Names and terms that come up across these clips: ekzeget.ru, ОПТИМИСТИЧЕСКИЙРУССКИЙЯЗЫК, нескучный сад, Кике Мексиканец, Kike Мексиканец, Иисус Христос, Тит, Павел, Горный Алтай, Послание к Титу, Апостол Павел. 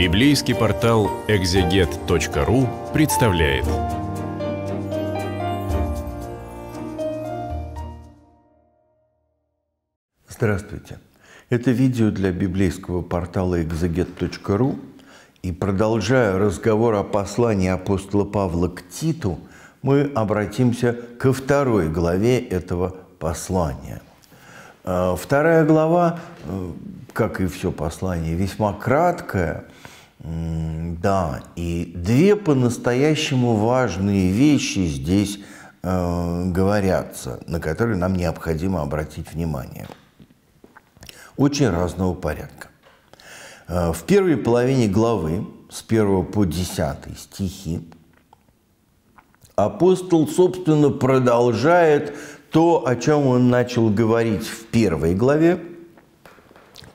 Библейский портал ekzeget.ru представляет. Здравствуйте! Это видео для библейского портала ekzeget.ru. И продолжая разговор о послании апостола Павла к Титу, мы обратимся ко второй главе этого послания. Вторая глава, как и все послание, весьма краткая. Да, и две по-настоящему важные вещи здесь говорятся, на которые нам необходимо обратить внимание. Очень разного порядка. В первой половине главы, с 1 по 10 стихи, апостол, собственно, продолжает то, о чем он начал говорить в первой главе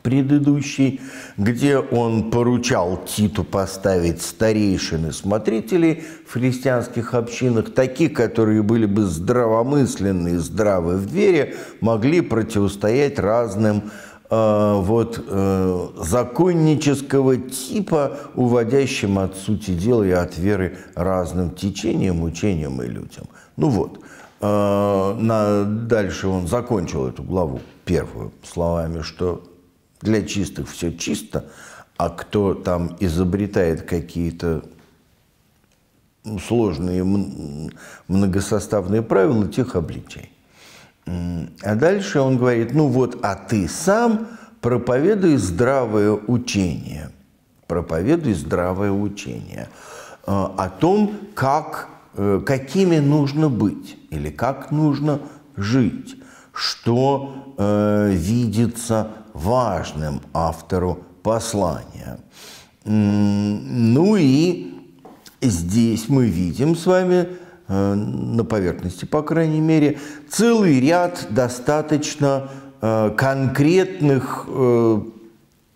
предыдущей, где он поручал Титу поставить старейшин и смотрителей в христианских общинах, таких, которые были бы здравомысленны и здравы в вере, могли противостоять разным законнического типа, уводящим от сути дела и от веры разным течениям, учениям и людям. Ну вот, дальше он закончил эту главу первую словами, что для чистых все чисто, а кто там изобретает какие-то сложные многосоставные правила, тех обличай. А дальше он говорит: ну вот, а ты сам проповедуй здравое учение. Проповедуй здравое учение о том, какими нужно быть или как нужно жить, что видится важным автору послания. Ну и здесь мы видим с вами, на поверхности, по крайней мере, целый ряд достаточно конкретных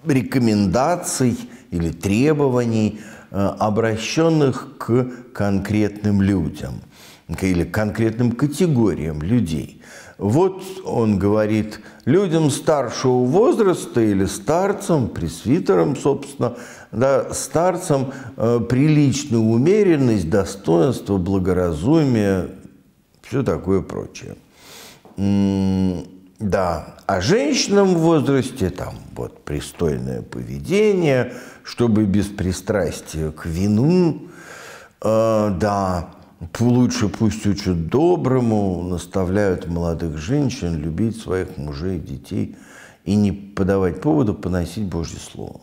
рекомендаций или требований, обращенных к конкретным людям или к конкретным категориям людей. Вот он говорит: людям старшего возраста или старцам, пресвитерам, собственно, да, старцам приличную умеренность, достоинство, благоразумие, все такое прочее. Да, а женщинам в возрасте там вот пристойное поведение, чтобы без пристрастия к вину, да. Лучше пусть учат доброму, наставляют молодых женщин любить своих мужей и детей и не подавать повода поносить Божье Слово.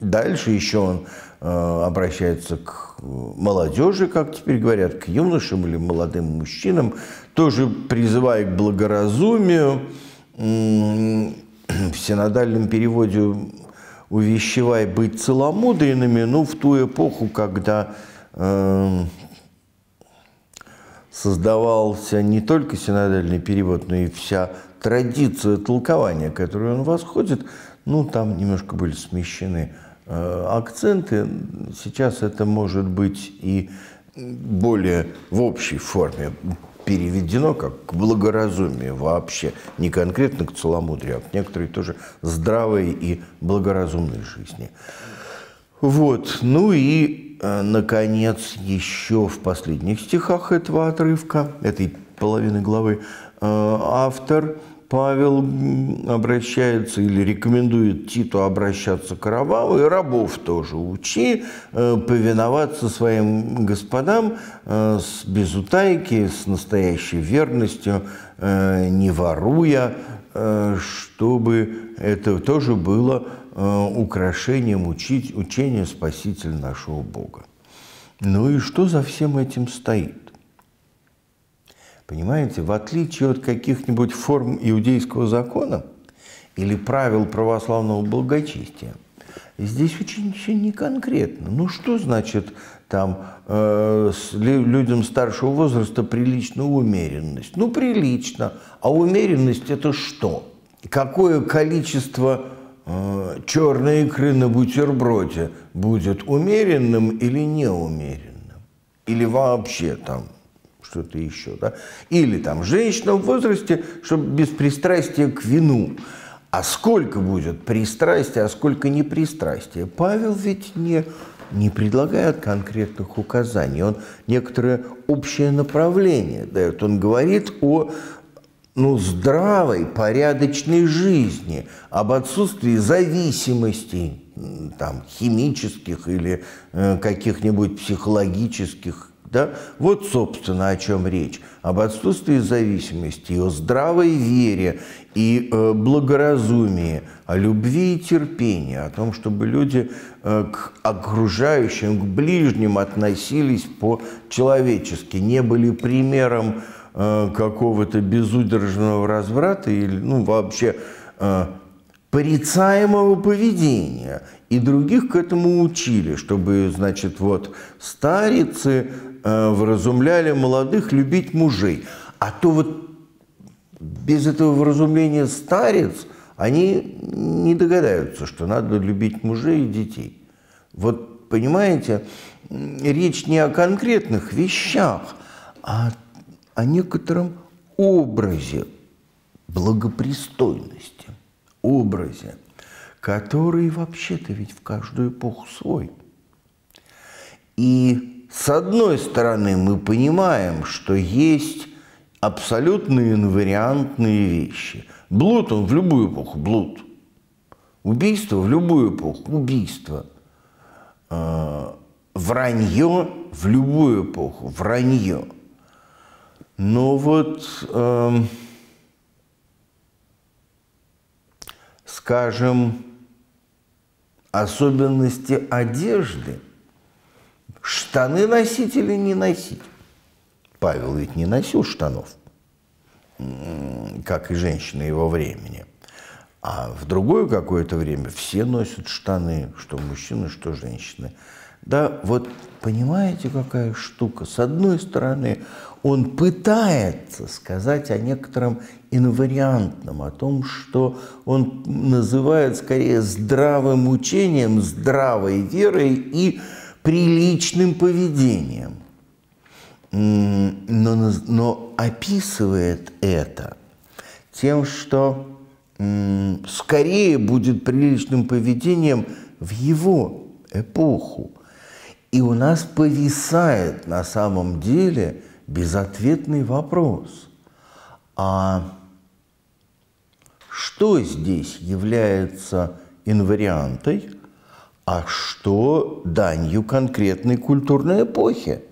Дальше еще он обращается к молодежи, как теперь говорят, к юношам или молодым мужчинам, тоже призывая к благоразумию. В синодальном переводе увещевай быть целомудренными, ну, в ту эпоху, когда создавался не только синодальный перевод, но и вся традиция толкования, к которой он восходит, ну, там немножко были смещены акценты. Сейчас это может быть и более в общей форме переведено как к благоразумию вообще, не конкретно к целомудрию, а к некоторой тоже здравой и благоразумной жизни. Вот. Ну и, наконец, еще в последних стихах этого отрывка, этой половины главы, автор Павел обращается или рекомендует Титу обращаться к рабам, и рабов тоже учи повиноваться своим господам без утайки, с настоящей верностью, не воруя, чтобы это тоже было украшением учения Спасителя нашего Бога. Ну и что за всем этим стоит? Понимаете, в отличие от каких-нибудь форм иудейского закона или правил православного благочестия, здесь очень все неконкретно. Ну что значит там людям старшего возраста приличную умеренность? Ну прилично, а умеренность это что? Какое количество черной икры на бутерброде будет умеренным или неумеренным? Или вообще там что-то еще, да? Или там женщина в возрасте, чтобы без пристрастия к вину. А сколько будет пристрастия, а сколько непристрастия? Павел ведь не предлагает конкретных указаний, он некоторое общее направление дает. Он говорит о здравой, порядочной жизни, об отсутствии зависимости, химических или каких-нибудь психологических. Да? Вот, собственно, о чем речь. Об отсутствии зависимости, о здравой вере и благоразумии, о любви и терпении, о том, чтобы люди к окружающим, к ближним относились по-человечески, не были примером какого-то безудержного разврата или вообще порицаемого поведения. И других к этому учили, чтобы, старицы вразумляли молодых любить мужей. А то без этого вразумления старец они не догадаются, что надо любить мужей и детей. Понимаете, речь не о конкретных вещах, а о некотором образе благопристойности, образе, который вообще-то ведь в каждую эпоху свой. И с одной стороны мы понимаем, что есть абсолютно инвариантные вещи. Блуд он в любую эпоху блуд. Убийство в любую эпоху убийство. Вранье в любую эпоху вранье. Но скажем, особенности одежды, штаны носить или не носить. Павел ведь не носил штанов, как и женщины его времени. А в другое какое-то время все носят штаны, что мужчины, что женщины. Да, понимаете, какая штука? С одной стороны, он пытается сказать о некотором инвариантном, о том, что он называет скорее здравым учением, здравой верой и приличным поведением. Но описывает это тем, что скорее будет приличным поведением в его эпоху. И у нас повисает на самом деле безответный вопрос. А что здесь является инвариантой, а что данью конкретной культурной эпохи?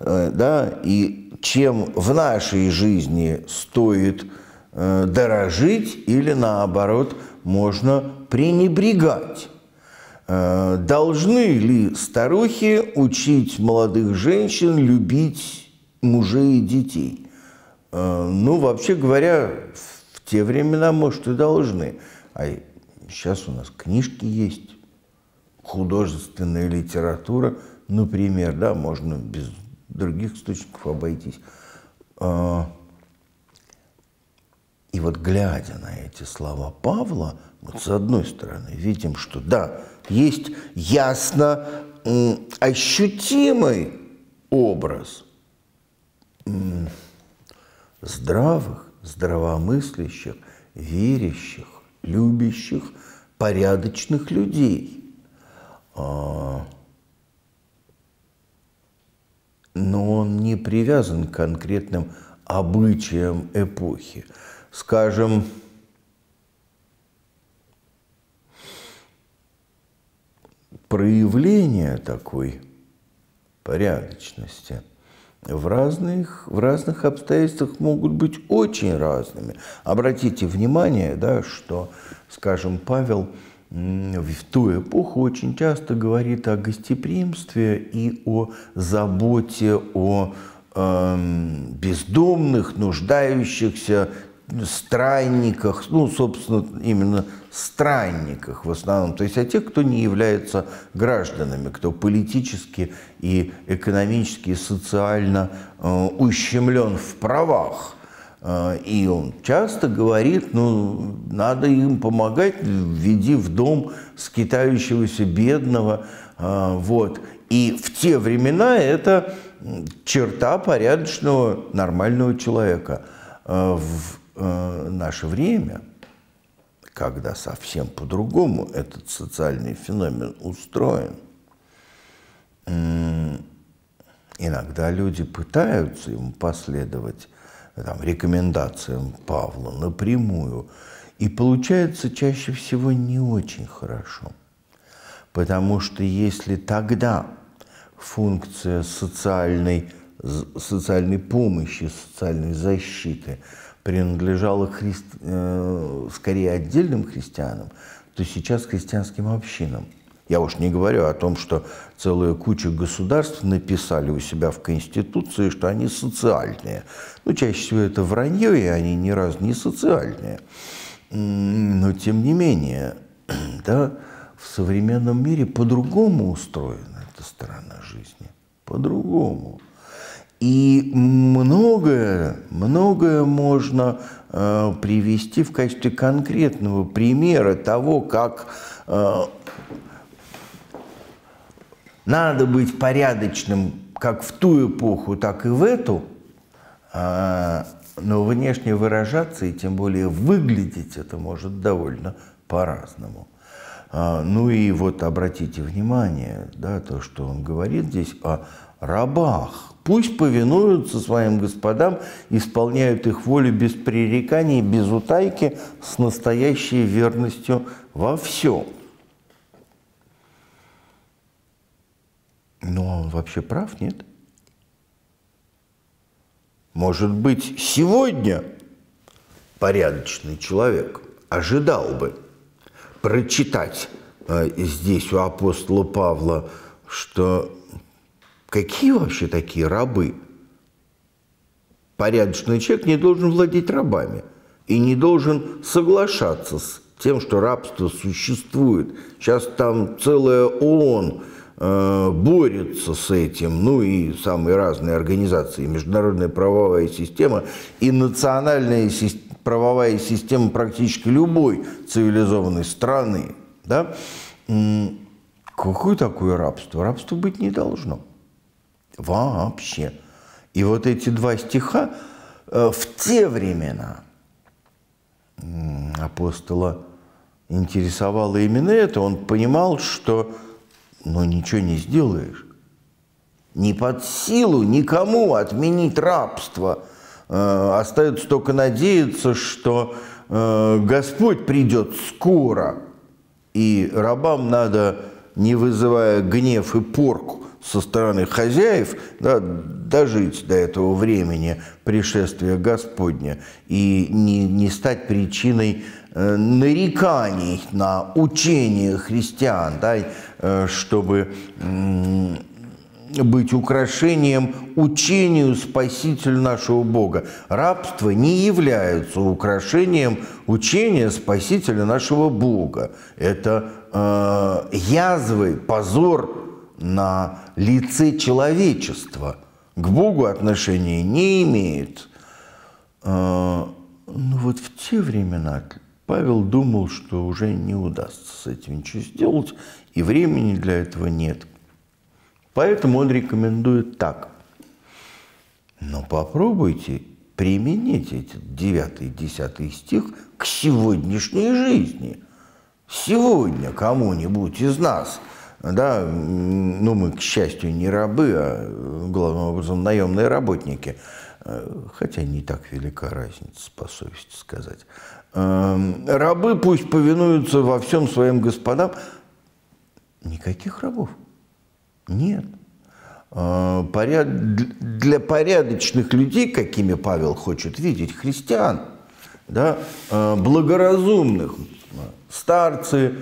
Да? И чем в нашей жизни стоит дорожить или, наоборот, можно пренебрегать? Должны ли старухи учить молодых женщин любить мужей и детей? Вообще говоря, в те времена, может, и должны. А сейчас у нас книжки есть, художественная литература, например, да, можно без других источников обойтись. И глядя на эти слова Павла, с одной стороны, видим, что да, есть ясно ощутимый образ здравых, здравомыслящих, верящих, любящих, порядочных людей. Но он не привязан к конкретным обычаям эпохи. Скажем, проявление такой порядочности в разных обстоятельствах могут быть очень разными. Обратите внимание, да, что, скажем, Павел в ту эпоху очень часто говорит о гостеприимстве и о заботе о бездомных, нуждающихся, странниках, собственно, именно странниках в основном, то есть о тех, кто не является гражданами, кто политически и экономически, и социально ущемлен в правах. И он часто говорит, надо им помогать, введи в дом скитающегося бедного. И в те времена это черта порядочного, нормального человека. В наше время, когда совсем по-другому этот социальный феномен устроен. Иногда люди пытаются ему последовать, там, рекомендациям Павла напрямую, и получается чаще всего не очень хорошо. Потому что если тогда функция социальной помощи, социальной защиты принадлежала скорее отдельным христианам, то сейчас христианским общинам. Я уж не говорю о том, что целая куча государств написали у себя в Конституции, что они социальные. Ну, чаще всего это вранье, и они ни разу не социальные. Но, тем не менее, да, в современном мире по-другому устроена эта сторона жизни. По-другому. И многое можно привести в качестве конкретного примера того, как... Надо быть порядочным как в ту эпоху, так и в эту, но внешне выражаться и тем более выглядеть это может довольно по-разному. Ну и вот обратите внимание, да, то, что он говорит здесь о рабах. Пусть повинуются своим господам, исполняют их волю без пререканий, без утайки, с настоящей верностью во всем. Но он вообще прав, нет? Может быть, сегодня порядочный человек ожидал бы прочитать здесь у апостола Павла, что какие вообще такие рабы? Порядочный человек не должен владеть рабами и не должен соглашаться с тем, что рабство существует. Сейчас там целая ООН борются с этим, ну и самые разные организации, международная правовая система и национальная правовая система практически любой цивилизованной страны. Да? Какое такое рабство? Рабства быть не должно. Вообще. И вот эти два стиха в те времена апостола интересовало именно это. Он понимал, что но ничего не сделаешь. Не под силу никому отменить рабство. Остается только надеяться, что Господь придет скоро, и рабам надо, не вызывая гнев и порку со стороны хозяев, да, дожить до этого времени пришествия Господня и не стать причиной нареканий на учение христиан, да, чтобы быть украшением учению Спасителя нашего Бога. Рабство не является украшением учения Спасителя нашего Бога. Это язвы, позор на лице человечества. К Богу отношения не имеет. Но вот в те времена... Павел думал, что уже не удастся с этим ничего сделать, и времени для этого нет. Поэтому он рекомендует так. Но попробуйте применить эти 9-10 стих к сегодняшней жизни. Сегодня кому-нибудь из нас, да, ну мы, к счастью, не рабы, а главным образом наемные работники, хотя не так велика разница, по совести сказать. Рабы пусть повинуются во всем своим господам. Никаких рабов нет. Для порядочных людей, какими Павел хочет видеть, христиан, да, благоразумных, старцы,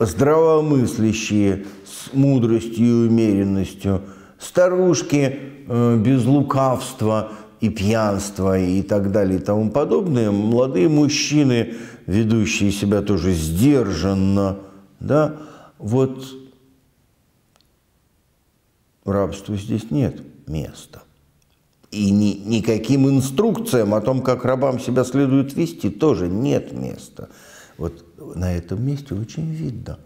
здравомыслящие с мудростью и умеренностью, старушки без лукавства и пьянства и так далее и тому подобное, молодые мужчины, ведущие себя тоже сдержанно, да, вот рабству здесь нет места. И никаким инструкциям о том, как рабам себя следует вести, тоже нет места. Вот на этом месте очень видно,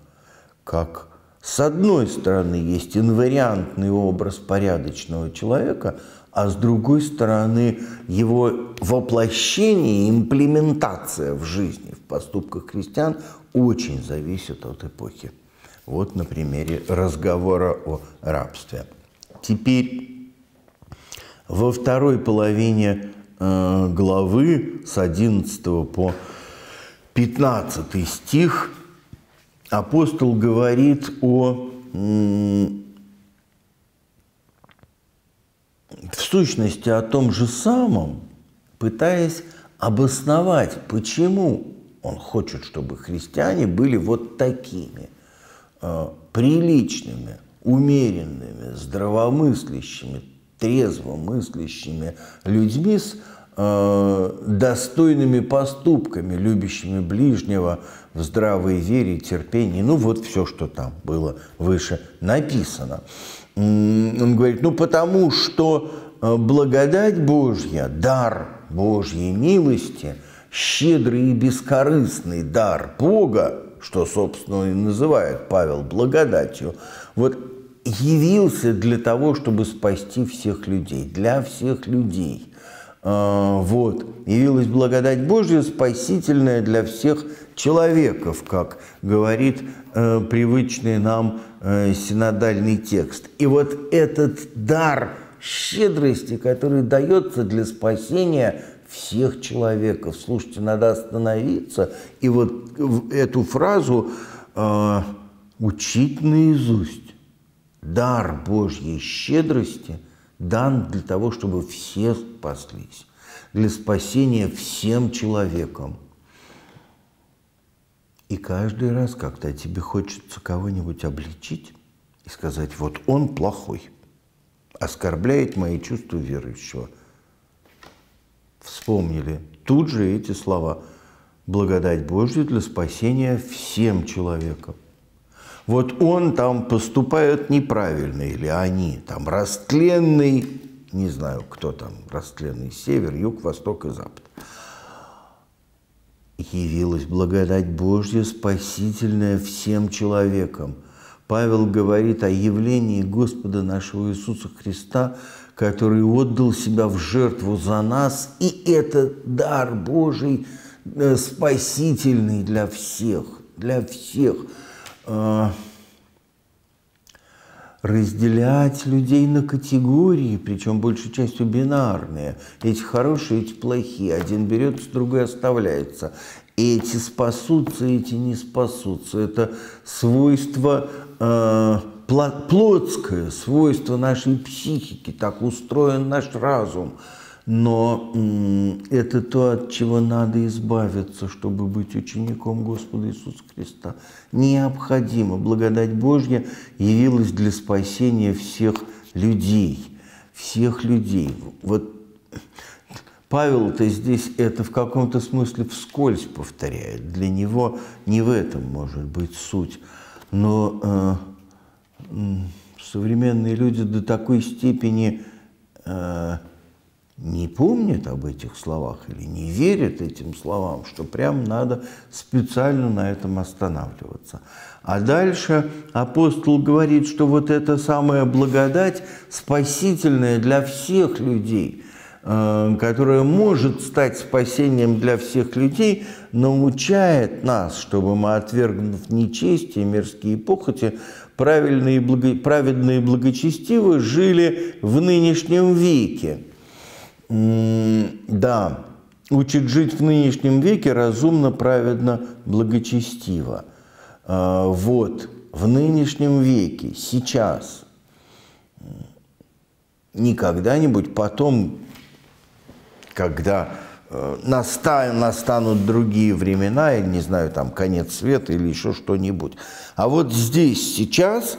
как с одной стороны есть инвариантный образ порядочного человека, а с другой стороны его воплощение и имплементация в жизни, в поступках христиан очень зависит от эпохи. Вот на примере разговора о рабстве. Теперь во второй половине главы с 11 по 15 стих апостол говорит о в сущности о том же самом, пытаясь обосновать, почему он хочет, чтобы христиане были вот такими приличными, умеренными, здравомыслящими, трезвомыслящими людьми с достойными поступками, любящими ближнего в здравой вере и терпении. Ну вот все, что там было выше написано. Он говорит, ну потому что благодать Божья, дар Божьей милости, щедрый и бескорыстный дар Бога, что, собственно, и называет Павел благодатью, вот явился для того, чтобы спасти всех людей, для всех людей. Вот, явилась благодать Божья, спасительная для всех человеков, как говорит привычный нам синодальный текст. И вот этот дар щедрости, который дается для спасения всех человеков. Слушайте, надо остановиться и вот эту фразу учить наизусть. Дар Божьей щедрости дан для того, чтобы все спаслись, для спасения всем человекам. И каждый раз, когда тебе хочется кого-нибудь обличить и сказать, вот он плохой, оскорбляет мои чувства верующего, вспомнили тут же эти слова. Благодать Божья для спасения всем человекам. Вот он там поступает неправильно, или они там растленный, не знаю, кто там растленный, север, юг, восток и запад. Явилась благодать Божья, спасительная всем человекам. Павел говорит о явлении Господа нашего Иисуса Христа, который отдал себя в жертву за нас, и этот дар Божий спасительный для всех, разделять людей на категории, причем большей частью бинарные. Эти хорошие, эти плохие. Один берется, другой оставляется. Эти спасутся, эти не спасутся. Это свойство плотское, свойство нашей психики. Так устроен наш разум. Но это то, от чего надо избавиться, чтобы быть учеником Господа Иисуса Христа. Необходимо. Благодать Божья явилась для спасения всех людей. Всех людей. Вот Павел-то здесь это в каком-то смысле вскользь повторяет. Для него не в этом может быть суть. Но современные люди до такой степени... не помнят об этих словах или не верят этим словам, что прям надо специально на этом останавливаться. А дальше апостол говорит, что вот эта самая благодать спасительная для всех людей, которая может стать спасением для всех людей, научает нас, чтобы мы, отвергнув нечестие, мирские похоти, праведные и благочестивые жили в нынешнем веке. Да, учит жить в нынешнем веке разумно, праведно, благочестиво. Вот, в нынешнем веке, сейчас, не когда-нибудь потом, когда настанут другие времена, я не знаю, там, конец света или еще что-нибудь. А вот здесь, сейчас,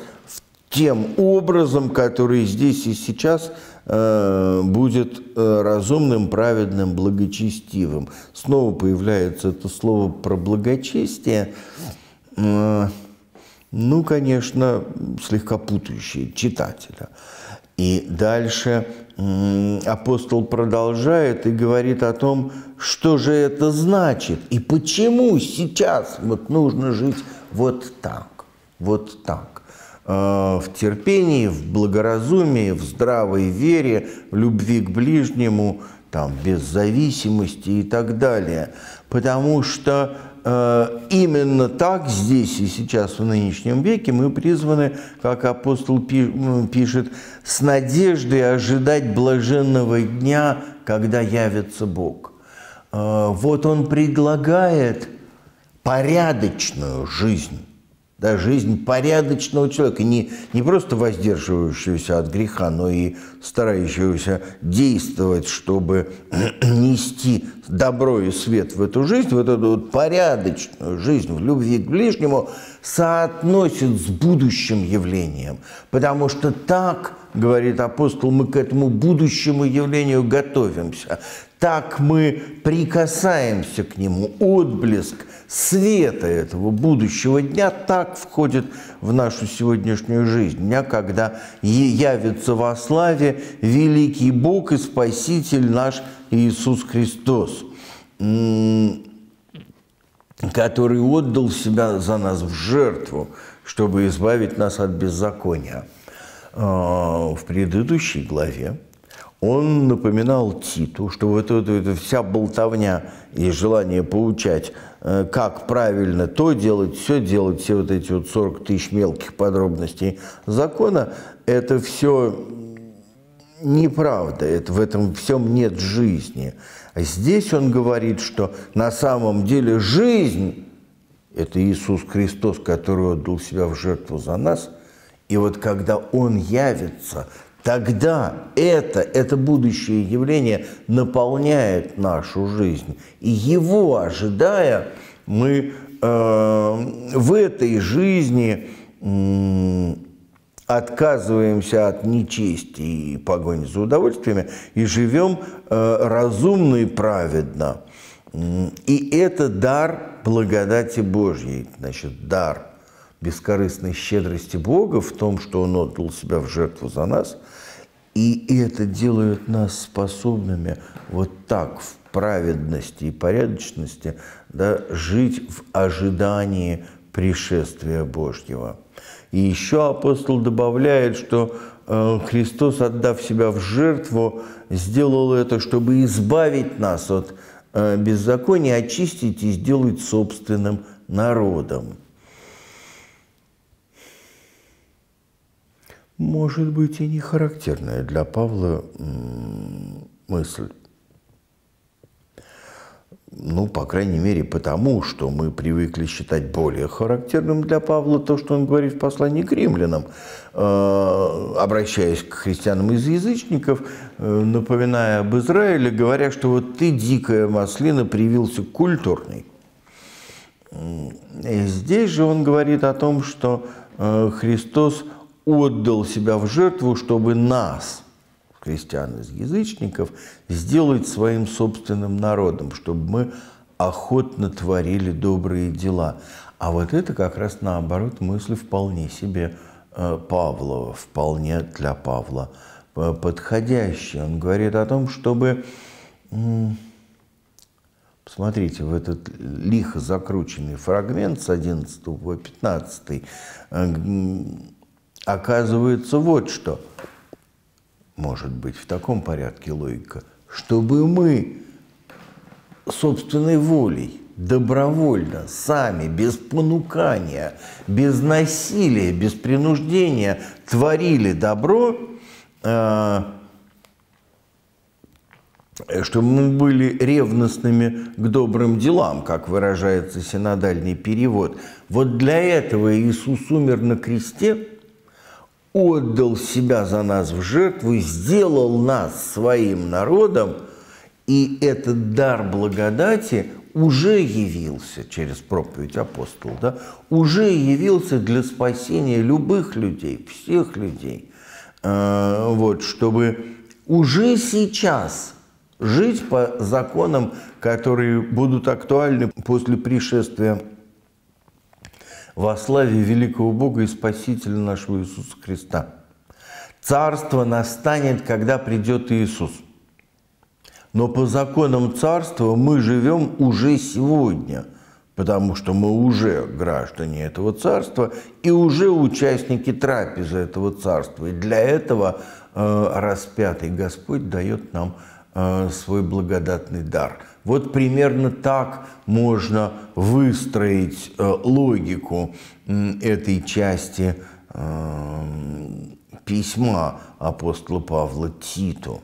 тем образом, который здесь и сейчас будет разумным, праведным, благочестивым. Снова появляется это слово про благочестие. Ну, конечно, слегка путающее читателя. И дальше апостол продолжает и говорит о том, что же это значит и почему сейчас вот нужно жить вот так, вот так. в терпении, в благоразумии, в здравой вере, в любви к ближнему, там, без зависимости и так далее. Потому что именно так здесь и сейчас в нынешнем веке мы призваны, как апостол пишет, с надеждой ожидать блаженного дня, когда явится Бог. Вот он предлагает порядочную жизнь, да, жизнь порядочного человека, не просто воздерживающегося от греха, но и старающегося действовать, чтобы нести добро и свет в эту жизнь, вот эту вот порядочную жизнь в любви к ближнему соотносит с будущим явлением, потому что так, говорит апостол, мы к этому будущему явлению готовимся, так мы прикасаемся к нему, отблеск света этого будущего дня так входит в нашу сегодняшнюю жизнь, дня, когда явится во славе великий Бог и Спаситель наш Иисус Христос, который отдал себя за нас в жертву, чтобы избавить нас от беззакония. В предыдущей главе он напоминал Титу, что вот эта вся болтовня и желание поучать, как правильно то делать, все вот эти вот 40 тысяч мелких подробностей закона, это все неправда, это, в этом всем нет жизни. А здесь он говорит, что на самом деле жизнь – это Иисус Христос, который отдал себя в жертву за нас, и вот когда Он явится – тогда это будущее явление наполняет нашу жизнь. И его ожидая, мы в этой жизни отказываемся от нечестия и погони за удовольствиями и живем разумно и праведно. И это дар благодати Божьей, значит, дар бескорыстной щедрости Бога в том, что Он отдал себя в жертву за нас, и это делает нас способными вот так в праведности и порядочности, да, жить в ожидании пришествия Божьего. И еще апостол добавляет, что Христос, отдав себя в жертву, сделал это, чтобы избавить нас от беззакония, очистить и сделать собственным народом. Может быть, и не характерная для Павла мысль. Ну, по крайней мере, потому что мы привыкли считать более характерным для Павла то, что он говорит в послании к римлянам, обращаясь к христианам из язычников, напоминая об Израиле, говоря, что вот ты, дикая маслина, привился к культурной. И здесь же он говорит о том, что Христос отдал себя в жертву, чтобы нас, христиан из язычников, сделать своим собственным народом, чтобы мы охотно творили добрые дела. А вот это как раз наоборот мысли вполне себе Павлова, вполне для Павла подходящие. Он говорит о том, чтобы... Смотрите, в этот лихо закрученный фрагмент с 11 по 15 оказывается, вот что, может быть, в таком порядке логика, чтобы мы собственной волей, добровольно, сами, без понукания, без насилия, без принуждения творили добро, чтобы мы были ревностными к добрым делам, как выражается синодальный перевод. Вот для этого Иисус умер на кресте, отдал себя за нас в жертву, сделал нас своим народом, и этот дар благодати уже явился через проповедь апостола, да, уже явился для спасения любых людей, всех людей, вот, чтобы уже сейчас жить по законам, которые будут актуальны после пришествия во славе великого Бога и Спасителя нашего Иисуса Христа. Царство настанет, когда придет Иисус. Но по законам Царства мы живем уже сегодня, потому что мы уже граждане этого царства и уже участники трапезы этого царства. И для этого распятый Господь дает нам свой благодатный дар. Вот примерно так можно выстроить логику этой части письма апостола Павла Титу.